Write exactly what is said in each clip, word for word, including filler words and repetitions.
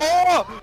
Oh!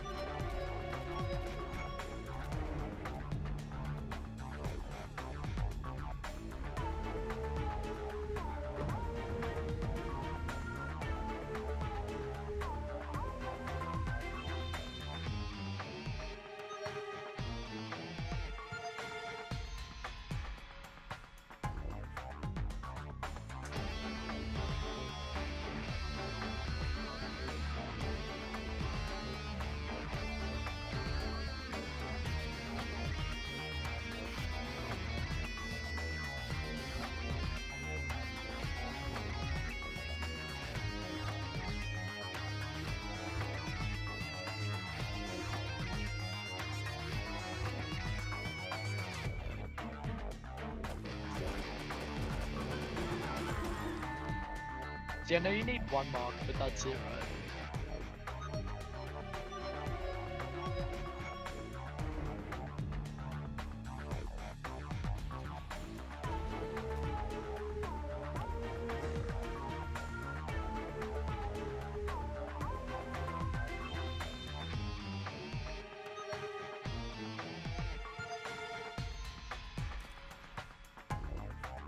Yeah, no, you need one mark, but that's it, right?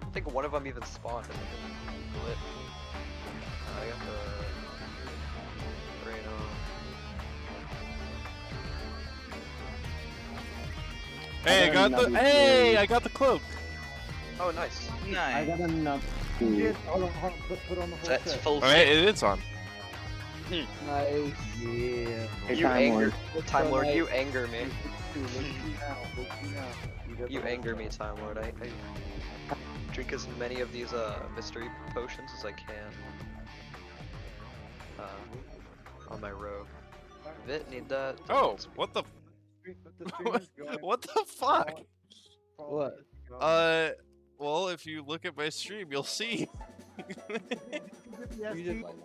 I think one of them even spawned. I think it was a glitch. I got the Reno. Hey, I got, I got the hey, cloak. I got the cloak. Oh, nice. Nice. I got enough. Dude, hold on, hold on, put, put on the whole That's set. full. All right, it is on. Nice. Yeah. Hey, you Time Lord. Lord. Time Lord, you anger me. You anger me, Time Lord. I, I drink as many of these uh mystery potions as I can. Uh, on my rogue. Vit, need that. Oh, what the? What the fuck? What? Uh, well, if you look at my stream, you'll see. You did like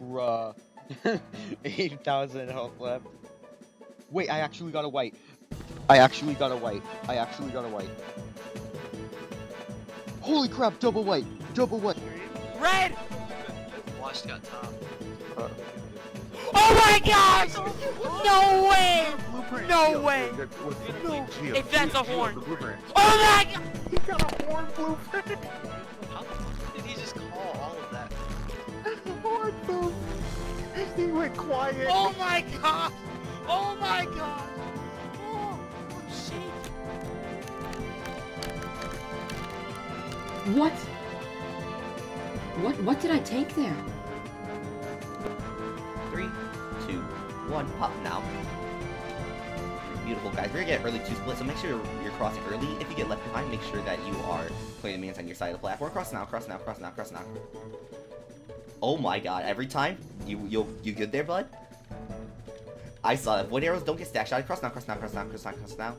once. Bruh. eight thousand health left. Wait, I actually got a white. I actually got a white. I actually got a white. Holy crap, double white. Double white. Red! Watch got top. Uh, oh my gosh! No way! No way! No. If that's a horn. Oh my god! He got a horn blueprint! How the fuck did he just call all of that? That's a horn blueprint! He went quiet! Oh my god! Oh my god! Oh, shit! What? What what did I take there? Three, two, one, pop now. Beautiful guys, we're gonna get early two split, so make sure you're, you're crossing early. If you get left behind, make sure that you are playing the minions on your side of the platform. Cross now, cross now, cross now, cross now. Oh my god, every time? You you you good there, bud? I saw that. Void arrows don't get stack shot. Cross now, cross now, cross now, cross now, cross now.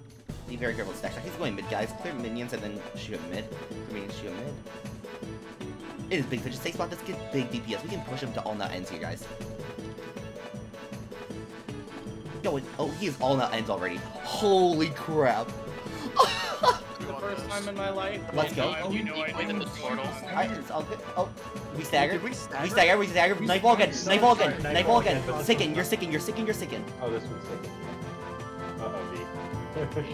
Be very careful with stack shot. He's going mid, guys. Clear minions and then shoot him mid. Clear minions, shoot him mid. It is big, so just take spot, let's get big D P S. We can push him to all nut ends here, guys. Yo, oh, he is all nut ends already. Holy crap. For the first time in my life. Let's go. You know I did in the portal. Oh, we staggered. We staggered, we staggered. Nightfall again, nightfall again, nightfall again. Sickin', you're sickin', you're sickin', you're sickin'. Oh, this one's sickin'. Uh-oh, B.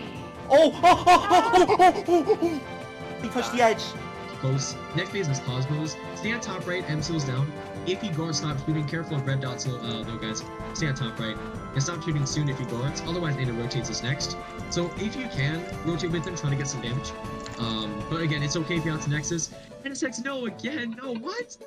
Oh, oh, oh, oh, oh, oh, he touched the edge. Close. Next phase is Cosmos. Stay on top right, M Sills down. If you guard, stop shooting. Careful of red dots, uh, though, guys. Stay on top right. And stop shooting soon if you guards, otherwise Ada rotates us next. So if you can, rotate with them, try to get some damage. Um, but again, it's okay if you're out to Nexus. Nexus, no, again, no, what?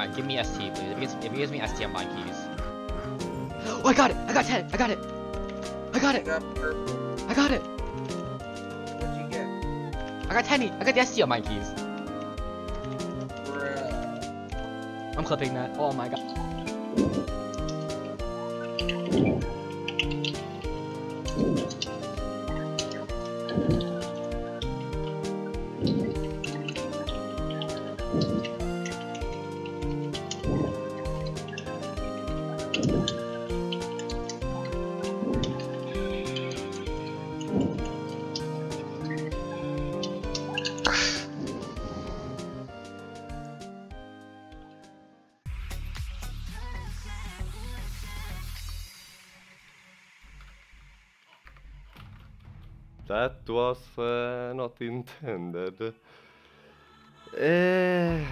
Alright, give me S T, please. If it gives, if it gives me S T, I'm buying keys. Oh, I got it! I got ten! I got it! I got it! I got it! What'd you get? I got ten! I got the S T on my keys. Bruh. I'm clipping that. Oh my god. That was uh, not intended. Eh.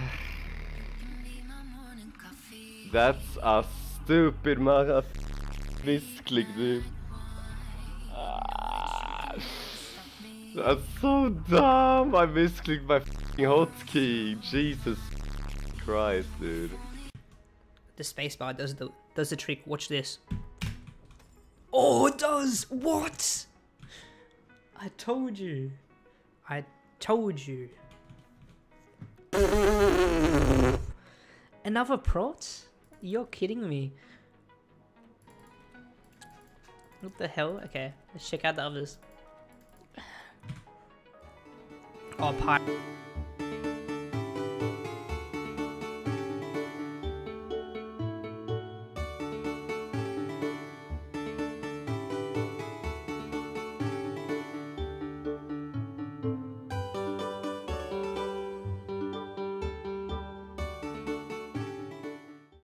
That's a stupid mara. Misclick, dude. Ah. That's so dumb. I misclicked my f***ing hotkey. Jesus Christ, dude. The spacebar does the does the trick. Watch this. Oh, it does. What? I told you. I told you. Another prot? You're kidding me. What the hell? Okay, let's check out the others. Oh, pie.